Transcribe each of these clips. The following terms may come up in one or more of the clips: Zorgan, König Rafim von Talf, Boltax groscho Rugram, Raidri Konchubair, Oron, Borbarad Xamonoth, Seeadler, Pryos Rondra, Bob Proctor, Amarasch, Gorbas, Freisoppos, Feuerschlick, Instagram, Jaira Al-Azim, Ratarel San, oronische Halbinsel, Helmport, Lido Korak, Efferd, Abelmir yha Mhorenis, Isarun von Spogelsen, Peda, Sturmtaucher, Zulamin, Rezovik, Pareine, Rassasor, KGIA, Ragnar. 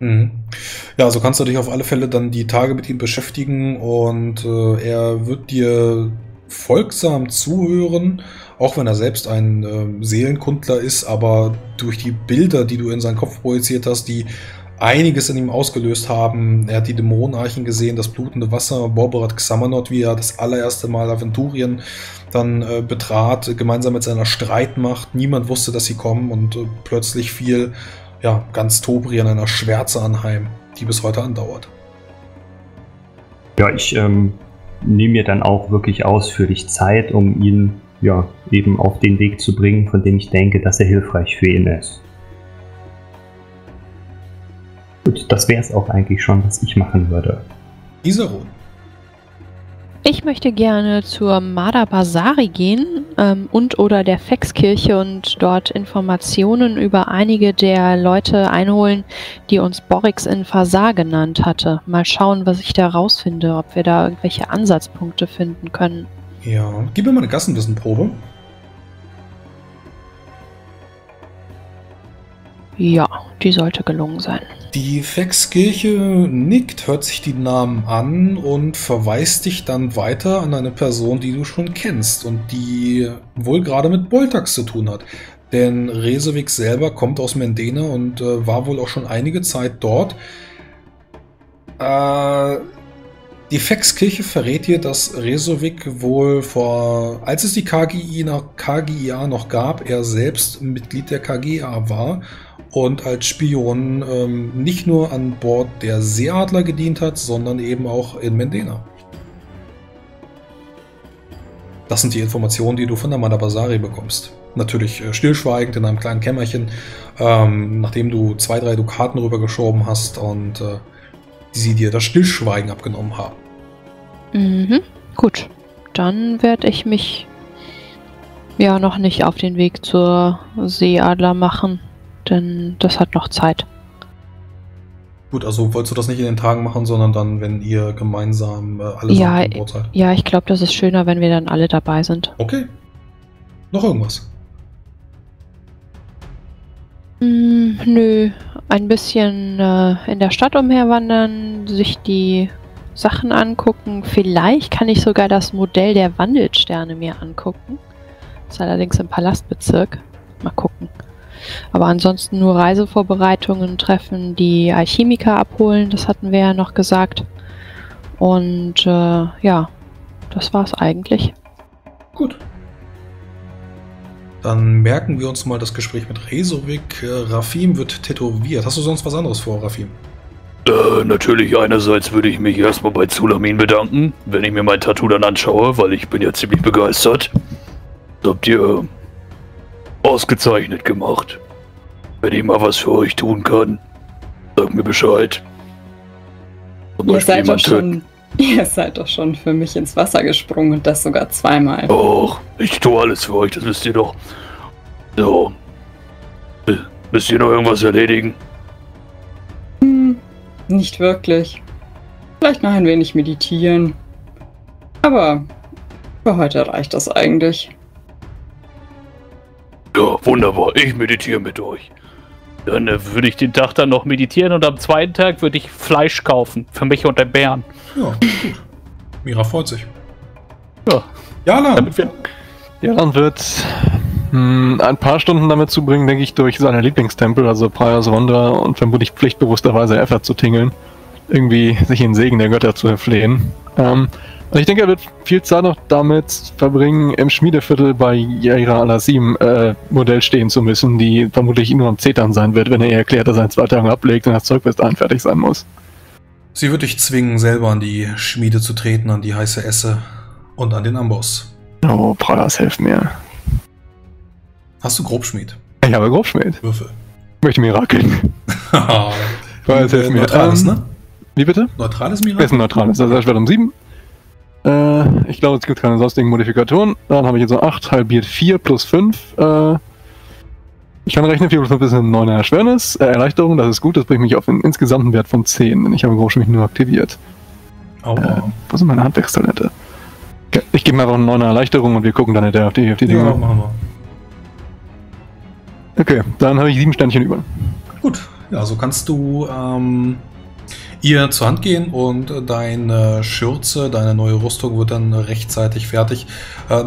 Ja, also kannst du dich auf alle Fälle dann die Tage mit ihm beschäftigen und er wird dir folgsam zuhören, auch wenn er selbst ein Seelenkundler ist, aber durch die Bilder, die du in seinen Kopf projiziert hast, die einiges in ihm ausgelöst haben. Er hat die Dämonenarchen gesehen, das blutende Wasser, Borbarad Xamonoth, wie er das allererste Mal Aventurien dann betrat, gemeinsam mit seiner Streitmacht. Niemand wusste, dass sie kommen und plötzlich fiel ja, ganz Tobri an einer Schwärze anheim, die bis heute andauert. Ja, ich nehme mir dann auch wirklich ausführlich Zeit, um ihn ja eben auf den Weg zu bringen, von dem ich denke, dass er hilfreich für ihn ist. Gut, das wäre es auch eigentlich schon, was ich machen würde. Isarun. Ich möchte gerne zur Mada Basari gehen und oder der Fexkirche und dort Informationen über einige der Leute einholen, die uns Borix in Fasar genannt hatte. Mal schauen, was ich da rausfinde, ob wir da irgendwelche Ansatzpunkte finden können. Ja, gib mir mal eine Gassenwissenprobe. Ja, die sollte gelungen sein. Die Fexkirche nickt, hört sich die Namen an und verweist dich dann weiter an eine Person, die du schon kennst und die wohl gerade mit Boltax zu tun hat. Denn Rezovik selber kommt aus Mendena und war wohl auch schon einige Zeit dort. Die Fexkirche verrät dir, dass Rezovik wohl als es die KGIA noch gab, er selbst Mitglied der KGIA war und als Spion nicht nur an Bord der Seeadler gedient hat, sondern eben auch in Mendena. Das sind die Informationen, die du von der Mada Basari bekommst. Natürlich stillschweigend in einem kleinen Kämmerchen, nachdem du 2, 3 Dukaten rübergeschoben hast und sie dir das Stillschweigen abgenommen haben. Mhm, gut. Dann werde ich mich ja noch nicht auf den Weg zur Seeadler machen, denn das hat noch Zeit. Gut, also wolltest du das nicht in den Tagen machen, sondern dann, wenn ihr gemeinsam alle an Bord seid? Ja, ich glaube, das ist schöner, wenn wir dann alle dabei sind. Okay. Noch irgendwas? Nö. Ein bisschen in der Stadt umherwandern, sich die Sachen angucken. Vielleicht kann ich sogar das Modell der Wandelsterne mir angucken. Das ist allerdings im Palastbezirk. Mal gucken. Aber ansonsten nur Reisevorbereitungen treffen, die Alchemiker abholen, das hatten wir ja noch gesagt. Und ja, das war's eigentlich. Gut. Dann merken wir uns mal das Gespräch mit Rezovik. Rafim wird tätowiert. Hast du sonst was anderes vor, Rafim? Natürlich einerseits würde ich mich erstmal bei Zulamin bedanken, wenn ich mir mein Tattoo dann anschaue, weil ich bin ja ziemlich begeistert. Das habt ihr ausgezeichnet gemacht. Wenn ich mal was für euch tun kann, sagt mir Bescheid. Ihr seid doch schon für mich ins Wasser gesprungen und das sogar zweimal. Och, ich tue alles für euch, das wisst ihr doch. So. Müsst ihr noch irgendwas erledigen? Nicht wirklich. Vielleicht noch ein wenig meditieren. Aber für heute reicht das eigentlich. Ja, wunderbar. Ich meditiere mit euch. Dann würde ich den Tag dann noch meditieren und am zweiten Tag würde ich Fleisch kaufen. Für mich und den Bären. Ja, gut. Mira freut sich. Ja. Jalan wird ein paar Stunden damit zubringen, denke ich, durch seine Lieblingstempel, also Pryos Rondra und vermutlich pflichtbewussterweise Efferd zu tingeln. Irgendwie sich in Segen der Götter zu erflehen. Also ich denke, er wird viel Zeit noch damit verbringen, im Schmiedeviertel bei Jaira Al-Azim Modell stehen zu müssen, die vermutlich nur am Zetern sein wird, wenn er ihr erklärt, dass er in 2 Tagen ablegt und das Zeug bis dahin fertig sein muss. Sie wird dich zwingen, selber an die Schmiede zu treten, an die heiße Esse und an den Amboss. Oh, Pralas, helf mir. Hast du Grobschmied? Ich habe Grobschmied. Würfel. Ich möchte Mirakeln. Pralas, helf mir. Neutrales, ne? Wie bitte? Neutrales Mirakel? Das ist ein neutrales, also ich werde um 7. Ich glaube, es gibt keine sonstigen Modifikatoren. Dann habe ich jetzt so 8, halbiert 4 plus 5. Ich kann rechnen, 4 plus 5 ist eine 9er Schwernis. Erleichterung, das ist gut. Das bringt mich auf den insgesamten Wert von 10, denn ich habe Grobschmied nur aktiviert. Oh, wo sind meine Handwerkstalente? Okay, ich gebe mir einfach eine 9er Erleichterung und wir gucken dann hinterher auf die Dinge. Ja, machen wir. Okay, dann habe ich 7 Sternchen über. Gut, Ja, so kannst du ihr zur Hand gehen und deine Schürze, deine neue Rüstung wird dann rechtzeitig fertig.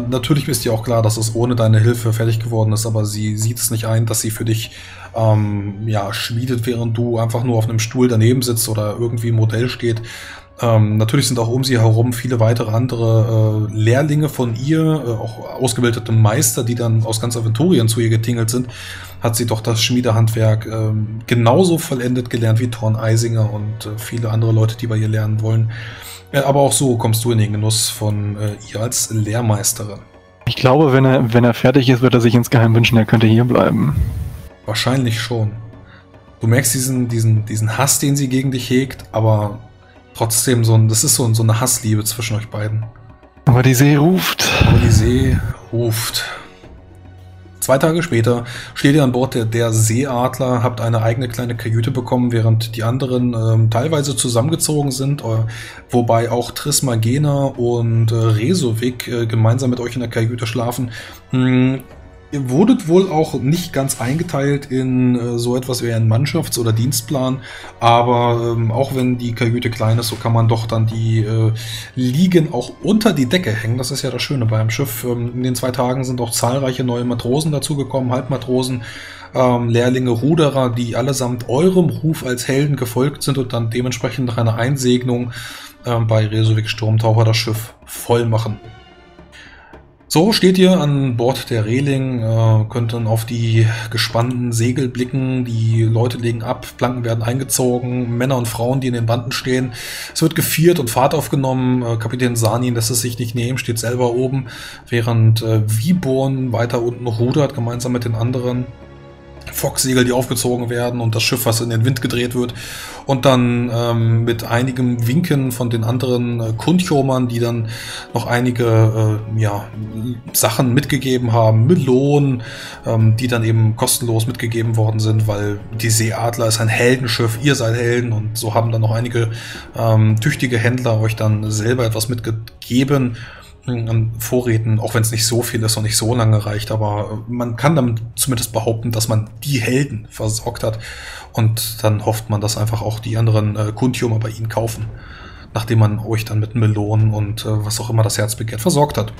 Natürlich ist dir auch klar, dass es ohne deine Hilfe fertig geworden ist, aber sie sieht es nicht ein, dass sie für dich ja, schmiedet, während du einfach nur auf einem Stuhl daneben sitzt oder irgendwie im Modell steht. Natürlich sind auch um sie herum viele weitere andere Lehrlinge von ihr, auch ausgebildete Meister, die dann aus ganz Aventurien zu ihr getingelt sind. Hat sie doch das Schmiedehandwerk genauso vollendet gelernt wie Thorn Eisinger und viele andere Leute, die bei ihr lernen wollen. Aber auch so kommst du in den Genuss von ihr als Lehrmeisterin. Ich glaube, wenn er fertig ist, wird er sich insgeheim wünschen, er könnte hier bleiben. Wahrscheinlich schon. Du merkst diesen Hass, den sie gegen dich hegt, aber trotzdem, das ist so eine Hassliebe zwischen euch beiden. Aber die See ruft. Aber die See ruft. 2 Tage später steht ihr an Bord der Seeadler, habt eine eigene kleine Kajüte bekommen, während die anderen teilweise zusammengezogen sind, wobei auch Trismagena und Rezovik gemeinsam mit euch in der Kajüte schlafen. Ihr wurdet wohl auch nicht ganz eingeteilt in so etwas wie einen Mannschafts- oder Dienstplan, aber auch wenn die Kajüte klein ist, so kann man doch dann die Liegen auch unter die Decke hängen. Das ist ja das Schöne beim Schiff. In den 2 Tagen sind auch zahlreiche neue Matrosen dazugekommen, Halbmatrosen, Lehrlinge, Ruderer, die allesamt eurem Ruf als Helden gefolgt sind und dann dementsprechend nach einer Einsegnung bei Rezovik Sturmtaucher das Schiff voll machen. So steht ihr an Bord der Reling, könnt dann auf die gespannten Segel blicken, die Leute legen ab, Planken werden eingezogen, Männer und Frauen, die in den Banden stehen. Es wird geviert und Fahrt aufgenommen, Kapitän Sanin lässt es sich nicht nehmen, steht selber oben, während Wieborn weiter unten rudert, gemeinsam mit den anderen. Focksegel, die aufgezogen werden und das Schiff, was in den Wind gedreht wird und dann mit einigem Winken von den anderen Kundjomern, die dann noch einige ja, Sachen mitgegeben haben, Melonen, die dann eben kostenlos mitgegeben worden sind, weil die Seeadler ist ein Heldenschiff, ihr seid Helden und so haben dann noch einige tüchtige Händler euch dann selber etwas mitgegeben an Vorräten, auch wenn es nicht so viel ist und nicht so lange reicht, aber man kann damit zumindest behaupten, dass man die Helden versorgt hat und dann hofft man, dass einfach auch die anderen Kundjoma bei ihnen kaufen, nachdem man euch dann mit Melonen und was auch immer das Herz begehrt versorgt hat.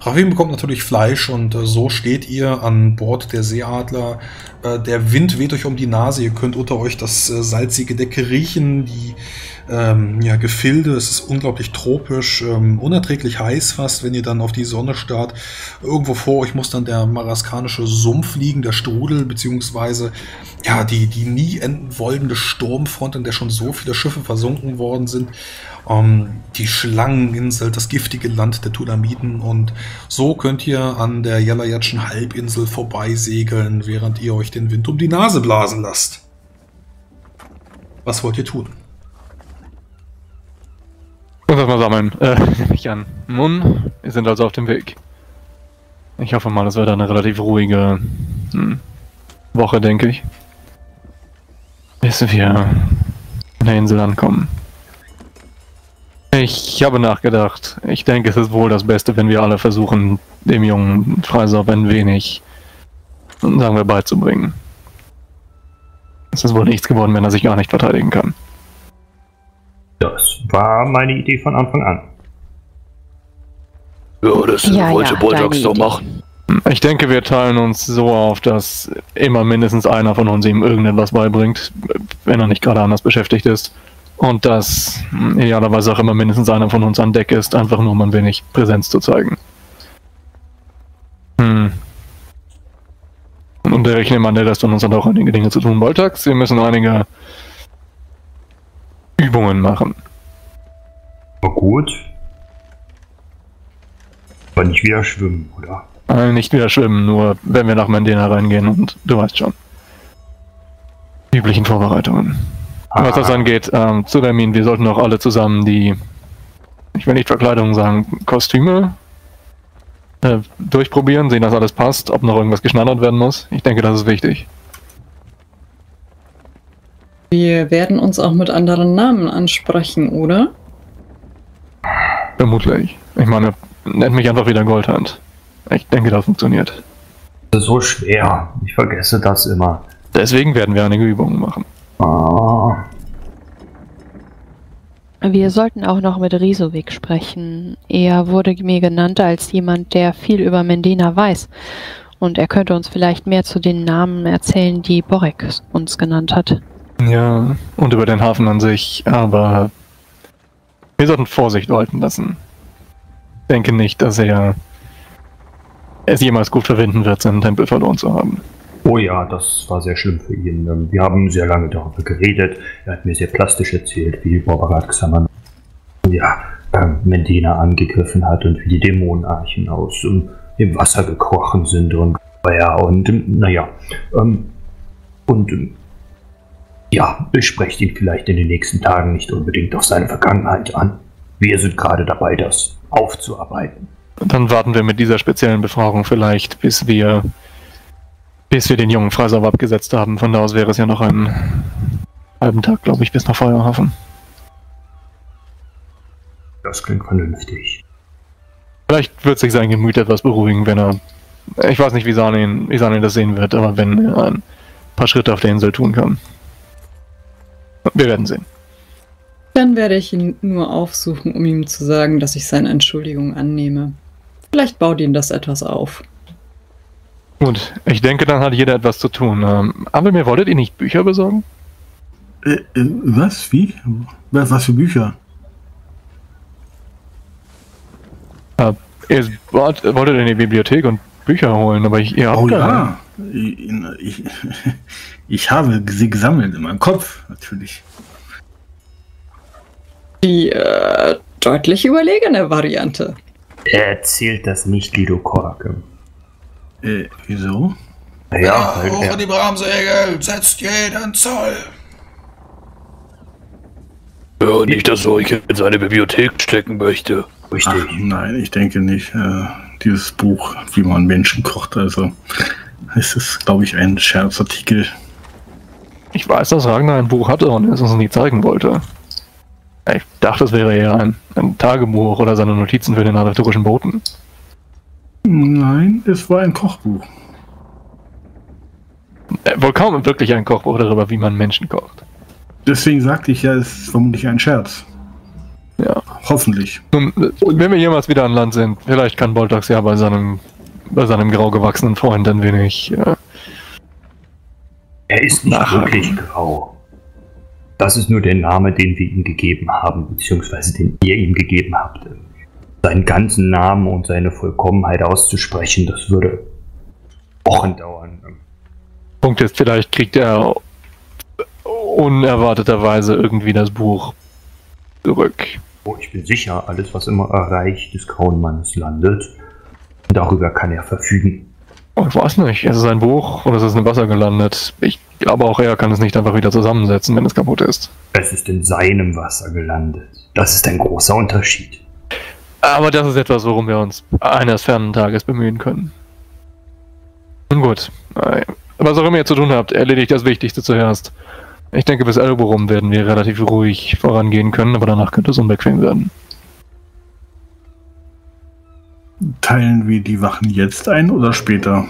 Rafim bekommt natürlich Fleisch und so steht ihr an Bord der Seeadler. Der Wind weht euch um die Nase, ihr könnt unter euch das salzige Deck riechen, die ja, Gefilde, es ist unglaublich tropisch, unerträglich heiß fast, wenn ihr dann auf die Sonne starrt. Irgendwo vor euch muss dann der maraskanische Sumpf liegen, der Strudel, beziehungsweise ja, die nie enden wollende Sturmfront, in der schon so viele Schiffe versunken worden sind. Die Schlangeninsel, das giftige Land der Tulamiden und so könnt ihr an der Jalayatschen Halbinsel vorbeisegeln, während ihr euch den Wind um die Nase blasen lasst. Was wollt ihr tun? Einfach mal sammeln. Nehme ich an. Nun, wir sind also auf dem Weg. Ich hoffe mal, das wird eine relativ ruhige Woche, denke ich. Bis wir an der Insel ankommen. Ich habe nachgedacht. Ich denke, es ist wohl das Beste, wenn wir alle versuchen, dem jungen Freisopp ein wenig, sagen wir, beizubringen. Es ist wohl nichts geworden, wenn er sich gar nicht verteidigen kann. Das war meine Idee von Anfang an. Ja, das wollte Boltax doch machen. Ich denke, wir teilen uns so auf, dass immer mindestens einer von uns ihm irgendetwas beibringt, wenn er nicht gerade anders beschäftigt ist. Und dass idealerweise auch immer mindestens einer von uns an Deck ist, einfach nur um ein wenig Präsenz zu zeigen. Und ich nehme an, der Rest von uns hat auch einige Dinge zu tun. Boltax, wir müssen einige Übungen machen. Oh gut. Aber nicht wieder schwimmen, oder? Nicht wieder schwimmen, nur wenn wir nach Mendena reingehen und du weißt schon. Die üblichen Vorbereitungen. Was das angeht, Zulamin, wir sollten auch alle zusammen die, ich will nicht Verkleidung sagen, Kostüme durchprobieren, sehen, dass alles passt, ob noch irgendwas geschneidert werden muss. Ich denke, das ist wichtig. Wir werden uns auch mit anderen Namen ansprechen, oder? Vermutlich. Ich meine, nennt mich einfach wieder Goldhand. Ich denke, das funktioniert. Das ist so schwer. Ich vergesse das immer. Deswegen werden wir einige Übungen machen. Wir sollten auch noch mit Rezovik sprechen. Er wurde mir genannt als jemand, der viel über Mendena weiß. Und er könnte uns vielleicht mehr zu den Namen erzählen, die Borix uns genannt hat. Ja, und über den Hafen an sich, aber wir sollten Vorsicht walten lassen. Ich denke nicht, dass er es jemals gut verwenden wird, seinen Tempel verloren zu haben. Oh ja, das war sehr schlimm für ihn. Wir haben sehr lange darüber geredet. Er hat mir sehr plastisch erzählt, wie Borbarad Xamonoth Mendena angegriffen hat und wie die Dämonenarchen aus im Wasser gekrochen sind und Feuer und naja. Ja, sprecht ihn vielleicht in den nächsten Tagen nicht unbedingt auf seine Vergangenheit an. Wir sind gerade dabei, das aufzuarbeiten. Dann warten wir mit dieser speziellen Befragung vielleicht, bis wir den jungen Freisauber abgesetzt haben. Von da aus wäre es ja noch einen halben Tag, glaube ich, bis nach Feuerhafen. Das klingt vernünftig. Vielleicht wird sich sein Gemüt etwas beruhigen, wenn er... Ich weiß nicht, wie Sanin das sehen wird, aber wenn er ein paar Schritte auf der Insel tun kann. Wir werden sehen. Dann werde ich ihn nur aufsuchen, um ihm zu sagen, dass ich seine Entschuldigung annehme. Vielleicht baut ihn das etwas auf. Gut, ich denke, dann hat jeder etwas zu tun. Aber mir wolltet ihr nicht Bücher besorgen? Was? Wie? Was für Bücher? Ihr wolltet in die Bibliothek und Bücher holen, aber ihr habt... Oh ja, ich habe sie gesammelt in meinem Kopf, natürlich. Die deutlich überlegene Variante. Er erzählt das nicht, Lido Korak. Wieso? Ja, hoch in die Bramsegel, setzt jeden Zoll. Ja, nicht, dass er euch in seine Bibliothek stecken möchte. Richtig. Ach, nein, ich denke nicht. Dieses Buch, wie man Menschen kocht, also es ist, glaube ich, ein Scherzartikel. Ich weiß, dass Ragnar ein Buch hatte und es uns nie zeigen wollte. Ich dachte, es wäre eher ein Tagebuch oder seine Notizen für den aventurischen Boten. Nein, es war ein Kochbuch. Wohl kaum wirklich ein Kochbuch darüber, wie man Menschen kocht. Deswegen sagte ich ja, es ist vermutlich ein Scherz. Ja. Hoffentlich. Nun, wenn wir jemals wieder an Land sind, vielleicht kann Boltax ja bei seinem grau gewachsenen Freund ein wenig... Er ist nicht wirklich grau. Das ist nur der Name, den wir ihm gegeben haben, beziehungsweise den ihr ihm gegeben habt. Seinen ganzen Namen und seine Vollkommenheit auszusprechen, das würde Wochen dauern. Punkt ist, vielleicht kriegt er unerwarteterweise irgendwie das Buch zurück. Oh, ich bin sicher, alles, was immer erreicht, des grauen Mannes landet. Darüber kann er verfügen. Ich weiß nicht, ist es ein Buch oder ist es im Wasser gelandet? Ich glaube, auch er kann es nicht einfach wieder zusammensetzen, wenn es kaputt ist. Es ist in seinem Wasser gelandet. Das ist ein großer Unterschied. Aber das ist etwas, worum wir uns eines fernen Tages bemühen können. Nun gut. Was auch immer ihr zu tun habt, erledigt das Wichtigste zuerst. Ich denke, bis Elburum werden wir relativ ruhig vorangehen können, aber danach könnte es unbequem werden. Teilen wir die Wachen jetzt ein oder später?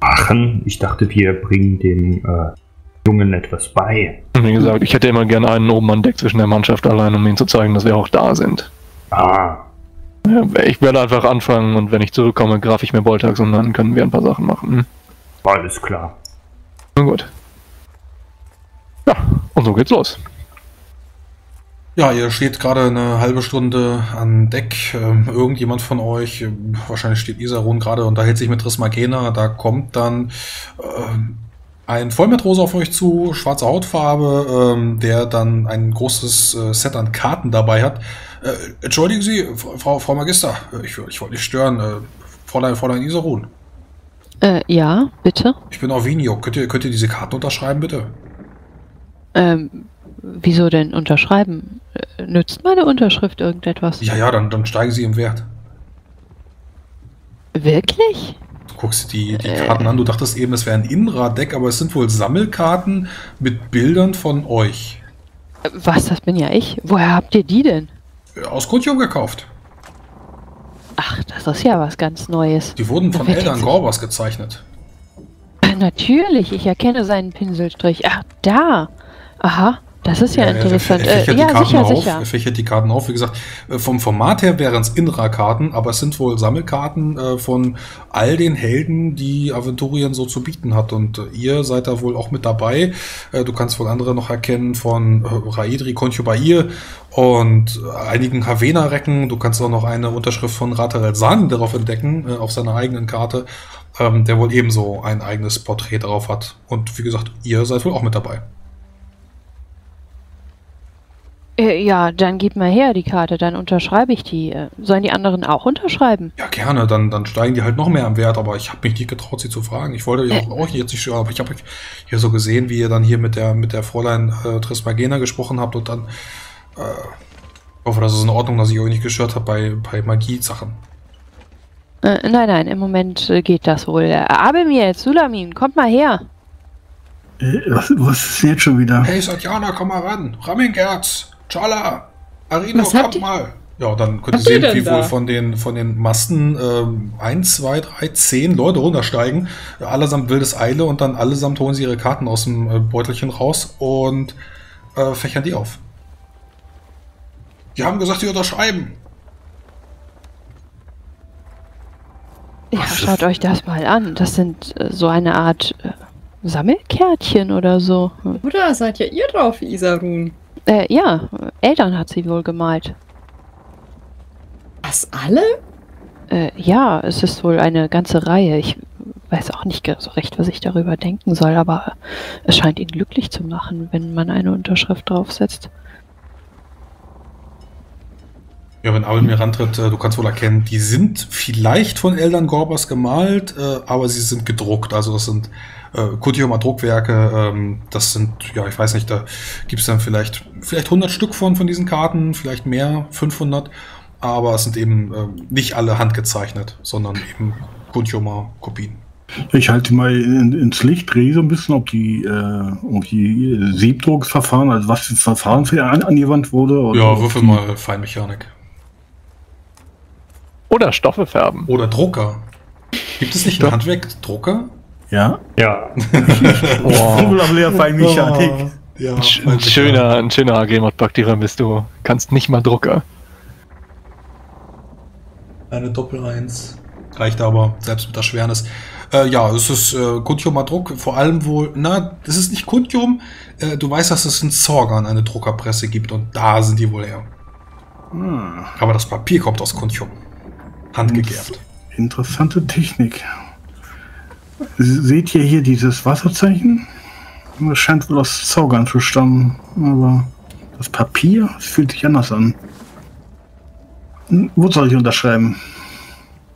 Wachen? Ich dachte, wir bringen dem Jungen etwas bei. Wie gesagt, ich hätte immer gerne einen oben an Deck zwischen der Mannschaft allein, um ihnen zu zeigen, dass wir auch da sind. Ah. Ja, ich werde einfach anfangen und wenn ich zurückkomme, graf ich mir Boltax und dann können wir ein paar Sachen machen. Alles klar. Nun gut. Ja, und so geht's los. Ja, ihr steht gerade eine halbe Stunde an Deck. Irgendjemand von euch, wahrscheinlich steht Isarun gerade, unterhält sich mit Trismagena. Da kommt dann ein Vollmatrose auf euch zu, schwarze Hautfarbe, der dann ein großes Set an Karten dabei hat. Entschuldigen Sie, Frau Magister, ich wollte nicht stören. Fräulein Isarun. Ja, bitte. Ich bin Orvinio. Könnt ihr diese Karten unterschreiben, bitte? Wieso denn unterschreiben? Nützt meine Unterschrift irgendetwas? Ja, dann steigen sie im Wert. Wirklich? Du guckst die Karten an, du dachtest eben, es wäre ein Inra-Deck, aber es sind wohl Sammelkarten mit Bildern von euch. Was, das bin ja ich? Woher habt ihr die denn? Aus Kundjoma gekauft. Ach, das ist ja was ganz Neues. Die wurden von Elda Gorbas gezeichnet. Ja, natürlich. Ich erkenne seinen Pinselstrich. Ach, da. Aha. Das ist ja, interessant. Er fächert die Karten auf. Wie gesagt, vom Format her wären es Inra-Karten, aber es sind wohl Sammelkarten von all den Helden, die Aventurien so zu bieten hat. Und ihr seid da wohl auch mit dabei. Du kannst wohl andere noch erkennen von Raidri Konchubair und einigen Havena-Recken. Du kannst auch noch eine Unterschrift von Ratarel San darauf entdecken, auf seiner eigenen Karte, der wohl ebenso ein eigenes Porträt darauf hat. Und wie gesagt, ihr seid wohl auch mit dabei. Ja, dann gib mal her die Karte, dann unterschreibe ich die. Sollen die anderen auch unterschreiben? Ja, gerne, dann steigen die halt noch mehr am Wert, aber ich habe mich nicht getraut, sie zu fragen. Ich wollte auch jetzt nicht stören, aber ich habe hier so gesehen, wie ihr dann hier mit der Fräulein Trismagena gesprochen habt und dann ich hoffe, das ist in Ordnung, dass ich euch nicht gestört habe bei Magie-Sachen. Nein, nein, im Moment geht das wohl. Abelmir, Zulamin, kommt mal her. Was ist jetzt schon wieder? Hey, Satjana, komm mal ran. Ramingerz. Chala, Arino, kommt mal. Ja, dann könnt ihr sehen, wie wohl von den Masten 1, 2, 3, 10 Leute runtersteigen. Allesamt wildes Eile und dann allesamt holen sie ihre Karten aus dem Beutelchen raus und fächern die auf. Die haben gesagt, die unterschreiben. Ja, schaut euch das mal an. Das sind so eine Art Sammelkärtchen oder so. Oder seid ja ihr drauf, Isarun? Ja, Eltern hat sie wohl gemalt. Was, alle? Ja, es ist wohl eine ganze Reihe. Ich weiß auch nicht so recht, was ich darüber denken soll, aber es scheint ihn glücklich zu machen, wenn man eine Unterschrift draufsetzt. Ja, wenn Abel mir rantritt, du kannst wohl erkennen, die sind vielleicht von Eldan Gorbas gemalt, aber sie sind gedruckt. Also das sind Kundjoma Druckwerke, das sind, ja, ich weiß nicht, da gibt es dann vielleicht 100 Stück von diesen Karten, vielleicht mehr, 500, aber es sind eben nicht alle handgezeichnet, sondern eben Kundjoma Kopien. Ich halte mal ins Licht, drehe so ein bisschen, ob die Siebdrucksverfahren, also was für ein Verfahren angewandt wurde. Oder ja, würfel mal Feinmechanik. Oder Stoffe färben. Oder Drucker. Gibt es nicht einen Handwerkdrucker? Ja. Ja. Ein schöner AG-Mod-Baktierer bist du. Kannst nicht mal Drucker. Eine Doppel-1. Reicht aber, selbst mit der Schwernis. Ja, es ist Kundjomer Druck, vor allem wohl, na, das ist nicht Kundjom. Du weißt, dass es in Zorgan eine Druckerpresse gibt und da sind die wohl her. Hm. Aber das Papier kommt aus Kundjom. Handgegerbt. Interessante Technik. Seht ihr hier dieses Wasserzeichen? Das scheint wohl aus Zorgan zu stammen. Aber das Papier, das fühlt sich anders an. Wo soll ich unterschreiben?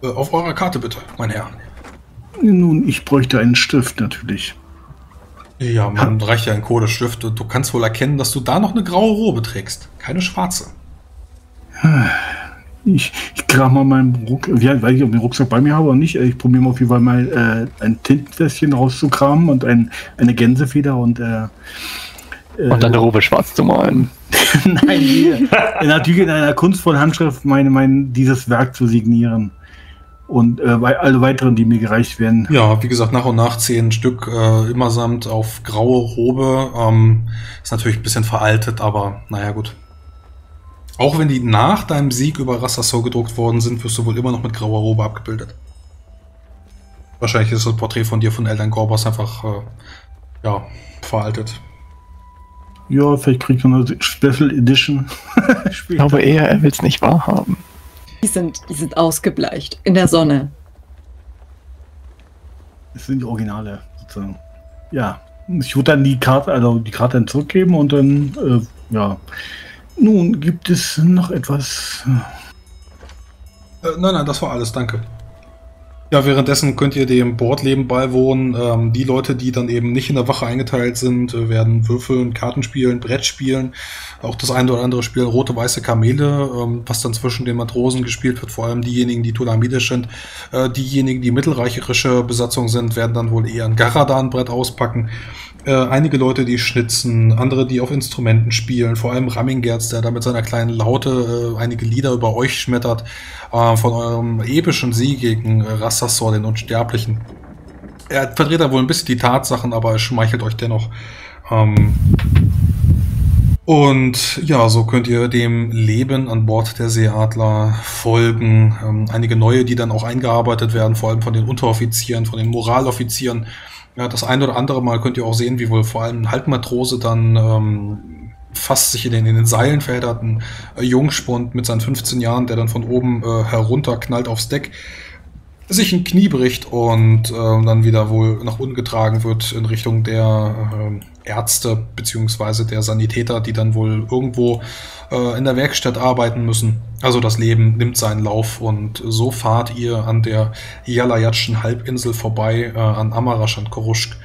Auf eurer Karte bitte, mein Herr. Nun, ich bräuchte einen Stift natürlich. Ja, man reicht ja ein Kodestift. Du kannst wohl erkennen, dass du da noch eine graue Robe trägst. Keine schwarze. Ich kram mal meinen Rucksack, weil ich den Rucksack bei mir habe oder nicht. Ich probiere mal auf jeden Fall mal ein Tintenfässchen rauszukramen und eine Gänsefeder und dann eine Robe schwarz zu malen. Nein, natürlich in einer kunstvollen Handschrift dieses Werk zu signieren. Und alle weiteren, die mir gereicht werden. Ja, wie gesagt, nach und nach 10 Stück immer samt auf graue Robe. Ist natürlich ein bisschen veraltet, aber naja, gut. Auch wenn die nach deinem Sieg über Rassasau gedruckt worden sind, wirst du wohl immer noch mit grauer Robe abgebildet. Wahrscheinlich ist das Porträt von dir, von Eldan Gorbas, einfach ja, veraltet. Ja, vielleicht kriegt man eine Special Edition. Ich glaube eher, er will es nicht wahrhaben. Die sind ausgebleicht, in der Sonne. Das sind die Originale, sozusagen. Ja, ich würde dann die Karte dann zurückgeben und dann, ja... Nun, gibt es noch etwas? Nein, das war alles, danke. Ja, währenddessen könnt ihr dem Bordleben beiwohnen. Die Leute, die dann eben nicht in der Wache eingeteilt sind, werden würfeln, Karten spielen, Brett spielen. Auch das eine oder andere spielen rote-weiße Kamele, was dann zwischen den Matrosen gespielt wird. Vor allem diejenigen, die tulamidisch sind. Diejenigen, die mittelreicherische Besatzung sind, werden dann wohl eher ein Garadan-Brett auspacken. Einige Leute, die schnitzen, andere, die auf Instrumenten spielen, vor allem Ramingerz, der da mit seiner kleinen Laute einige Lieder über euch schmettert, von eurem epischen Sieg gegen Rassasor, den Unsterblichen. Er verdreht da wohl ein bisschen die Tatsachen, aber er schmeichelt euch dennoch. Und ja, so könnt ihr dem Leben an Bord der Seeadler folgen. Einige neue, die dann auch eingearbeitet werden, vor allem von den Unteroffizieren, von den Moraloffizieren. Ja, das ein oder andere Mal könnt ihr auch sehen, wie wohl vor allem ein Halbmatrose dann fast sich in den Seilen verheddert, ein Jungspund mit seinen 15 Jahren, der dann von oben herunterknallt aufs Deck, sich ein Knie bricht und dann wieder wohl nach unten getragen wird in Richtung der Ärzte bzw. der Sanitäter, die dann wohl irgendwo in der Werkstatt arbeiten müssen. Also das Leben nimmt seinen Lauf und so fahrt ihr an der Jalayatschen Halbinsel vorbei, an Amarasch und Koruschk.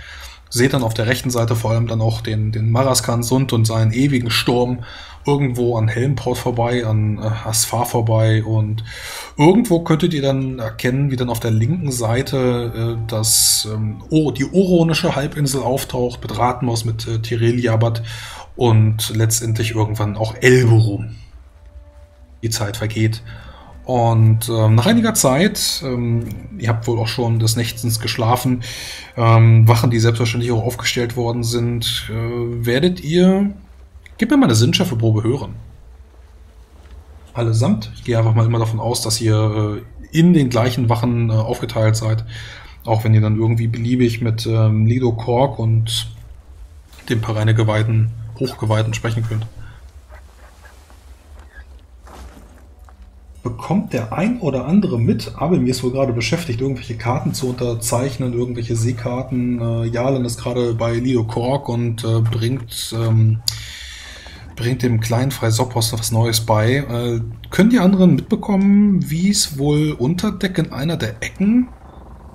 Seht dann auf der rechten Seite vor allem dann auch den Maraskan-Sund und seinen ewigen Sturm irgendwo an Helmport vorbei, an Asfar vorbei und irgendwo könntet ihr dann erkennen, wie dann auf der linken Seite die Oronische Halbinsel auftaucht, mit Ratmos, mit Tireliabat und letztendlich irgendwann auch Elburum. Die Zeit vergeht. Und nach einiger Zeit, ihr habt wohl auch schon des Nächtens geschlafen, Wachen, die selbstverständlich auch aufgestellt worden sind, werdet ihr... Gib mir mal eine Sinnschärfeprobe hören. Allesamt. Ich gehe einfach mal immer davon aus, dass ihr in den gleichen Wachen aufgeteilt seid, auch wenn ihr dann irgendwie beliebig mit Lido Korak und dem Pareine-Geweihten, Hochgeweihten sprechen könnt. Bekommt der ein oder andere mit, aber mir ist wohl gerade beschäftigt, irgendwelche Karten zu unterzeichnen, irgendwelche Seekarten. Jalen ist gerade bei Lido Korak und bringt dem kleinen Freisoppos noch was Neues bei. Können die anderen mitbekommen, wie es wohl unter Deck in einer der Ecken?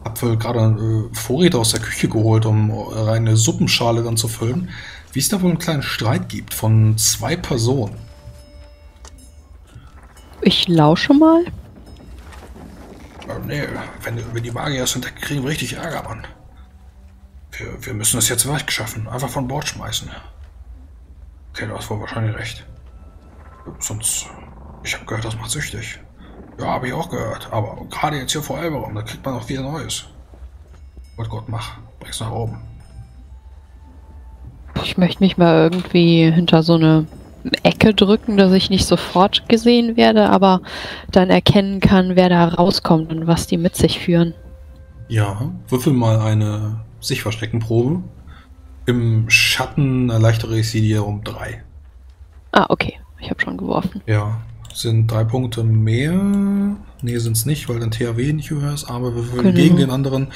Hab wohl gerade Vorräte aus der Küche geholt, um reine Suppenschale dann zu füllen. Wie es da wohl einen kleinen Streit gibt von 2 Personen. Ich lausche mal. Nee, wenn die Magier es entdecken, kriegen wir richtig Ärger, Mann. Wir müssen das jetzt weich schaffen. Einfach von Bord schmeißen. Okay, du hast wohl wahrscheinlich recht. Sonst... Ich habe gehört, das macht süchtig. Ja, habe ich auch gehört. Aber gerade jetzt hier vor Elberum, da kriegt man auch wieder Neues. Gott, Gott, mach. Bring's nach oben. Ich möchte mich mal irgendwie hinter so eine... Ecke drücken, dass ich nicht sofort gesehen werde, aber dann erkennen kann, wer da rauskommt und was die mit sich führen. Ja, würfel mal eine Sich-Verstecken-Probe. Im Schatten erleichtere ich sie dir um 3. Ah, okay. Ich habe schon geworfen. Ja, sind 3 Punkte mehr. Ne, sind es nicht, weil dein THW nicht höher ist, aber wir würfeln gegen den anderen.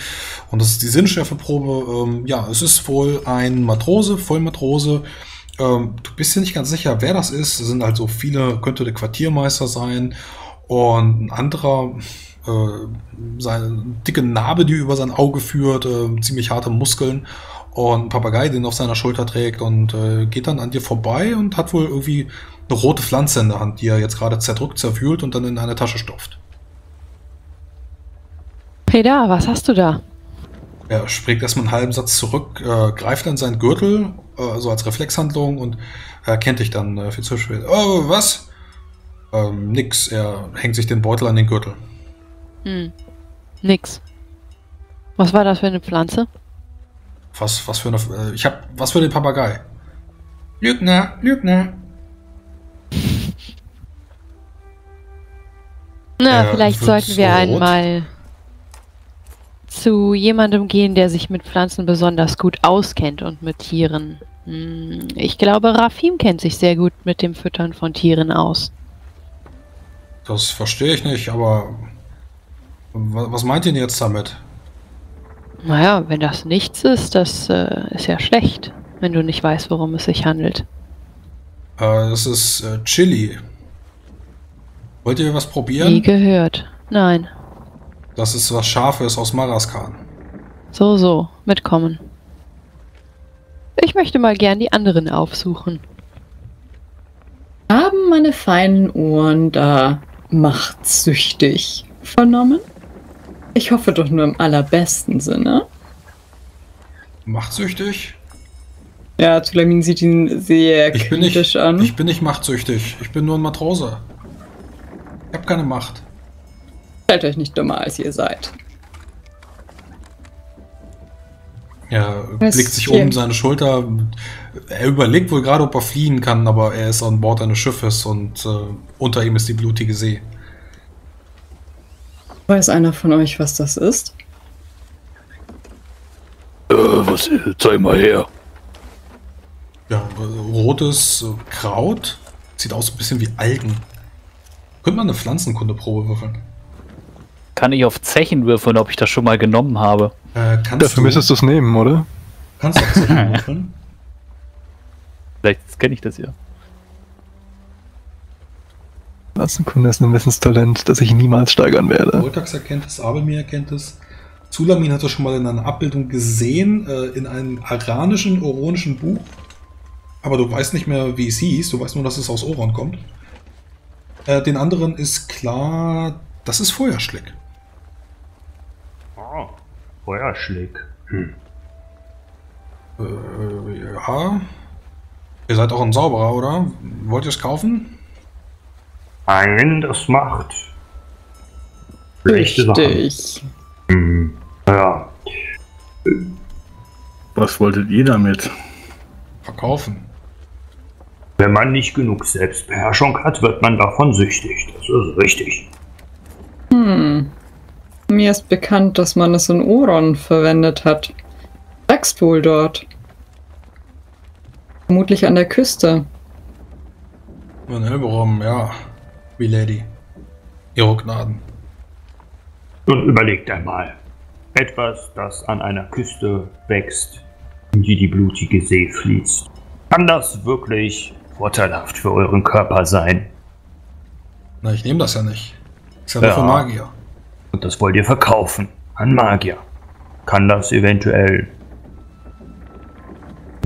Und das ist die Sinnschärfe-Probe. Ja, es ist wohl ein Matrose, Vollmatrose. Du bist dir nicht ganz sicher, wer das ist. Es sind also viele, könnte der Quartiermeister sein und ein anderer, seine dicke Narbe, die über sein Auge führt, ziemlich harte Muskeln und ein Papagei, den er auf seiner Schulter trägt und geht dann an dir vorbei und hat wohl irgendwie eine rote Pflanze in der Hand, die er jetzt gerade zerdrückt, zerwühlt und dann in eine Tasche stopft. Peda, was hast du da? Er springt erstmal einen halben Satz zurück, greift an seinen Gürtel, so als Reflexhandlung und erkennt dich dann viel zu spät. Oh, was? Nix. Er hängt sich den Beutel an den Gürtel. Hm. Nix. Was war das für eine Pflanze? Was für eine... ich hab... Was für den Papagei? Lügner, Lügner. Na, vielleicht sollten wir einmal... zu jemandem gehen, der sich mit Pflanzen besonders gut auskennt und mit Tieren. Ich glaube, Rafim kennt sich sehr gut mit dem Füttern von Tieren aus. Das verstehe ich nicht, aber was meint ihr denn jetzt damit? Naja, wenn das nichts ist, das ist ja schlecht, wenn du nicht weißt, worum es sich handelt. Das ist Chili. Wollt ihr was probieren? Nie gehört. Nein. Das ist was Scharfes aus Maraskan. So, so, mitkommen. Ich möchte mal gern die anderen aufsuchen. Haben meine feinen Ohren da machtsüchtig vernommen? Ich hoffe doch nur im allerbesten Sinne. Machtsüchtig? Ja, Zulamin sieht ihn sehr kritisch an. Ich bin nicht machtsüchtig, ich bin nur ein Matrose. Ich habe keine Macht. Stellt euch nicht dümmer, als ihr seid. Er blickt sich um seine Schulter. Er überlegt wohl gerade, ob er fliehen kann, aber er ist an Bord eines Schiffes und unter ihm ist die blutige See. Weiß einer von euch, was das ist? Was? Zeig mal her. Ja, rotes Kraut. Sieht aus ein bisschen wie Algen. Könnte man eine Pflanzenkundeprobe würfeln? Kann ich auf Zechen würfeln, ob ich das schon mal genommen habe? Dafür müsstest du es nehmen, oder? Kannst du auf Zechen würfeln? Vielleicht kenne ich das ja. Pflanzenkunde ist ein Wissenstalent, das ich niemals steigern werde. Boltax erkennt es, Abelmir erkennt es. Zulamin hat das schon mal in einer Abbildung gesehen, in einem aranischen, oronischen Buch. Aber du weißt nicht mehr, wie es hieß, du weißt nur, dass es aus Oron kommt. Den anderen ist klar, das ist Feuerschlick. Oh, Feuerschlick. Hm. Ja. Ihr seid auch ein Zauberer, oder? Wollt ihr es kaufen? Nein, das macht schlechte Sachen. Hm. Ja. Was wolltet ihr damit? Verkaufen. Wenn man nicht genug Selbstbeherrschung hat, wird man davon süchtig. Das ist richtig. Hm. Mir ist bekannt, dass man es in Oron verwendet hat. Wächst wohl dort. Vermutlich an der Küste. In Elburum, ja. Milady. Ihre Gnaden. Und überlegt einmal. Etwas, das an einer Küste wächst, in die die blutige See fließt. Kann das wirklich vorteilhaft für euren Körper sein? Na, ich nehme das ja nicht. Ist ja nur für Magier. Und das wollt ihr verkaufen an Magier. Kann das eventuell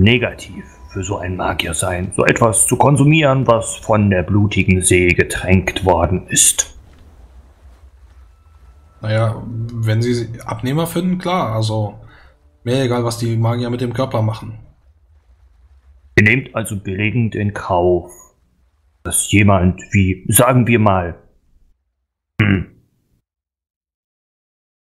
negativ für so einen Magier sein? So etwas zu konsumieren, was von der blutigen See getränkt worden ist. Naja, wenn sie Abnehmer finden, klar. Also, mir egal, was die Magier mit dem Körper machen. Ihr nehmt also billigend in Kauf, dass jemand wie, sagen wir mal,